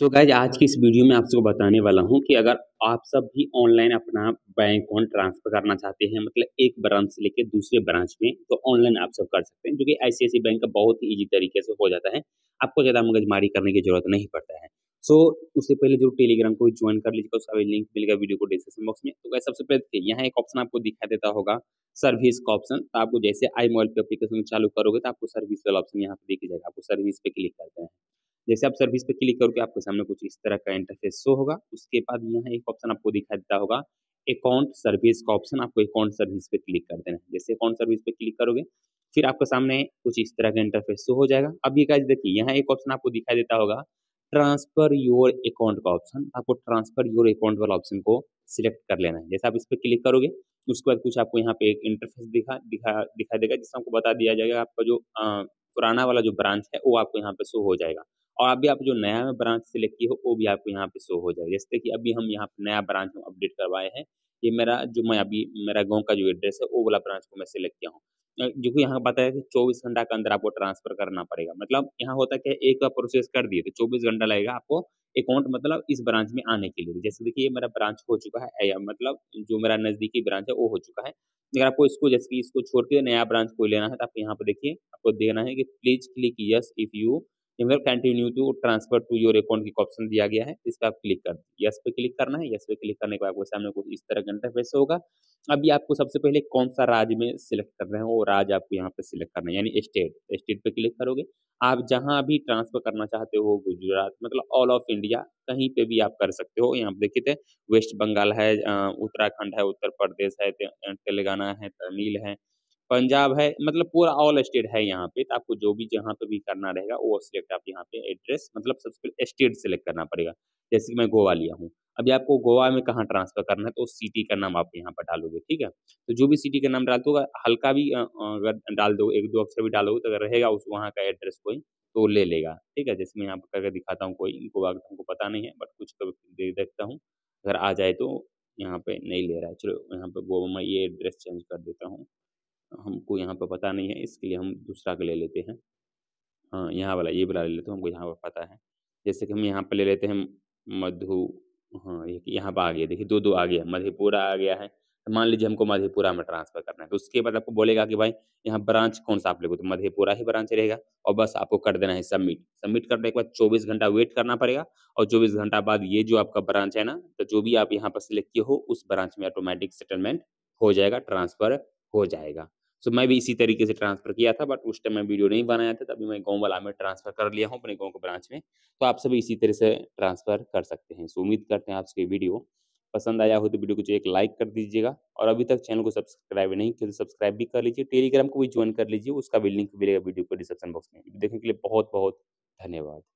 तो गाइज आज की इस वीडियो में आपको बताने वाला हूं कि अगर आप सब भी ऑनलाइन अपना बैंक अकाउंट ट्रांसफर करना चाहते हैं, मतलब एक ब्रांच से लेकर दूसरे ब्रांच में, तो ऑनलाइन आप सब कर सकते हैं, जो कि ICICI बैंक का बहुत ही ईजी तरीके से हो जाता है। आपको ज़्यादा मगजमारी करने की जरूरत नहीं पड़ता है। सो उससे पहले जरूर टेलीग्राम को ज्वाइन कर लीजिएगा, उसका भी लिंक मिलेगा वीडियो को डिस्क्रिप्शन बॉक्स में। तो गाइस सबसे पहले यहाँ एक ऑप्शन आपको दिखा देता होगा सर्विस का ऑप्शन, तो आपको जैसे आई मोबाइल पे एप्लीकेशन चालू करोगे तो आपको सर्विस वाला ऑप्शन यहाँ पे दिख जाएगा। आपको सर्विस पे क्लिक करते हैं, जैसे आप सर्विस पे क्लिक करोगे आपके सामने कुछ इस तरह का इंटरफेस शो होगा। उसके बाद यहाँ एक ऑप्शन आपको दिखा देता होगा अकाउंट सर्विस का ऑप्शन, आपको अकाउंट सर्विस पे क्लिक कर देना है। जैसे अकाउंट सर्विस पे क्लिक करोगे फिर आपके सामने कुछ इस तरह का इंटरफेस शो हो जाएगा। अब ये गाइस देखिए यहाँ एक ऑप्शन आपको दिखाई देता होगा ट्रांसफर योर अकाउंट का ऑप्शन, आपको ट्रांसफर योर अकाउंट वाला ऑप्शन को सिलेक्ट कर लेना है। जैसे आप इस पर क्लिक करोगे उसके बाद कुछ आपको यहाँ पे एक इंटरफेस दिखा देगा, जिसमें आपको बता दिया जाएगा आपका जो पुराना वाला जो ब्रांच है वो आपको यहाँ पे शो हो जाएगा, और अभी आप जो नया में ब्रांच सेलेक्ट की हो वो भी आपको यहाँ पे शो हो जाएगा। जैसे कि अभी हम यहाँ पे नया ब्रांच हम अपडेट करवाए हैं, ये मेरा गाँव का जो एड्रेस है वो वाला ब्रांच को मैं सिलेक्ट किया हूँ, जो कि यहाँ बताया कि 24 घंटा के अंदर आपको ट्रांसफर करना पड़ेगा। मतलब यहाँ होता क्या, एक बार प्रोसेस कर दिए तो 24 घंटा लगेगा आपको अकाउंट मतलब इस ब्रांच में आने के लिए। जैसे देखिए मेरा ब्रांच हो चुका है, मतलब जो मेरा नज़दीकी ब्रांच है वो हो चुका है। अगर आपको इसको जैसे कि इसको छोड़ के नया ब्रांच को लेना है तो आप यहाँ पर देखिए आपको देना है कि please click yes if you continue to transfer to your account का ऑप्शन दिया गया है, इस पर आप क्लिक कर यस पे क्लिक करना है। यस पे क्लिक करने के बाद आपको सामने कुछ इस तरह का इंटरफेस होगा। अभी आपको सबसे पहले कौन सा राज्य में सिलेक्ट करना है वो राज्य आपको यहाँ पे सिलेक्ट करना है, यानी स्टेट पे क्लिक करोगे। आप जहाँ भी ट्रांसफर करना चाहते हो, गुजरात मतलब ऑल ऑफ इंडिया कहीं पे भी आप कर सकते हो। यहाँ पे देखिए वेस्ट बंगाल है, उत्तराखंड है, उत्तर प्रदेश है, तेलंगाना है, तमिल है, पंजाब है, मतलब पूरा ऑल स्टेट है यहाँ पे। तो आपको जो भी जहाँ पे भी करना रहेगा वो सिलेक्ट आप यहाँ पे एड्रेस मतलब सबसे पहले स्टेट सेलेक्ट करना पड़ेगा। जैसे कि मैं गोवा लिया हूँ, अभी आपको गोवा में कहाँ ट्रांसफर करना है तो सिटी का नाम आप यहाँ पर डालोगे, ठीक है। तो जो भी सिटी का नाम डाल दोगे, हल्का भी डाल दो, एक दो अक्षर भी डालोगे तो अगर रहेगा उस वहाँ का एड्रेस कोई तो ले लेगा, ठीक है। जैसे मैं यहाँ पर करके दिखाता हूँ, कोई गोवा का हमको पता नहीं है बट कुछ कभी देखता हूँ अगर आ जाए तो। यहाँ पे नहीं ले रहा है, चलो यहाँ पर गोवा में ये एड्रेस चेंज कर देता हूँ, हमको यहाँ पर पता नहीं है इसके लिए हम दूसरा का ले लेते हैं। हाँ यहाँ वाला ये वाला ले लेते हैं, हमको यहाँ पर पता है। जैसे कि हम यहाँ पर ले लेते हैं मधु, हाँ यहाँ पर आ गया, देखिए दो दो आ गया, मधेपुरा आ गया है। तो मान लीजिए हमको मधेपुरा में ट्रांसफ़र करना है तो उसके बाद आपको बोलेगा कि भाई यहाँ ब्रांच कौन सा आप लोगों, तो मधेपुरा ही ब्रांच रहेगा और बस आपको कर देना है सबमिट। सबमिट करने के बाद 24 घंटा वेट करना पड़ेगा और 24 घंटा बाद ये जो आपका ब्रांच है ना, तो जो भी आप यहाँ पर सिलेक्ट किए हो उस ब्रांच में ऑटोमेटिक सेटलमेंट हो जाएगा, ट्रांसफ़र हो जाएगा। तो मैं भी इसी तरीके से ट्रांसफर किया था बट उस टाइम मैं वीडियो नहीं बनाया था, तभी मैं गाँव वाला में ट्रांसफर कर लिया हूँ अपने गाँव के ब्रांच में। तो आप सभी इसी तरह से ट्रांसफर कर सकते हैं। सो उम्मीद करते हैं आपसे वीडियो पसंद आया हो तो वीडियो को जो एक लाइक कर दीजिएगा, और अभी तक चैनल को सब्सक्राइब नहीं किया तो सब्सक्राइब भी कर लीजिए, टेलीग्राम को भी ज्वाइन कर लीजिए, उसका भी लिंक मिलेगा वीडियो को डिस्क्रिप्शन बॉक्स में। देखने के लिए बहुत बहुत धन्यवाद।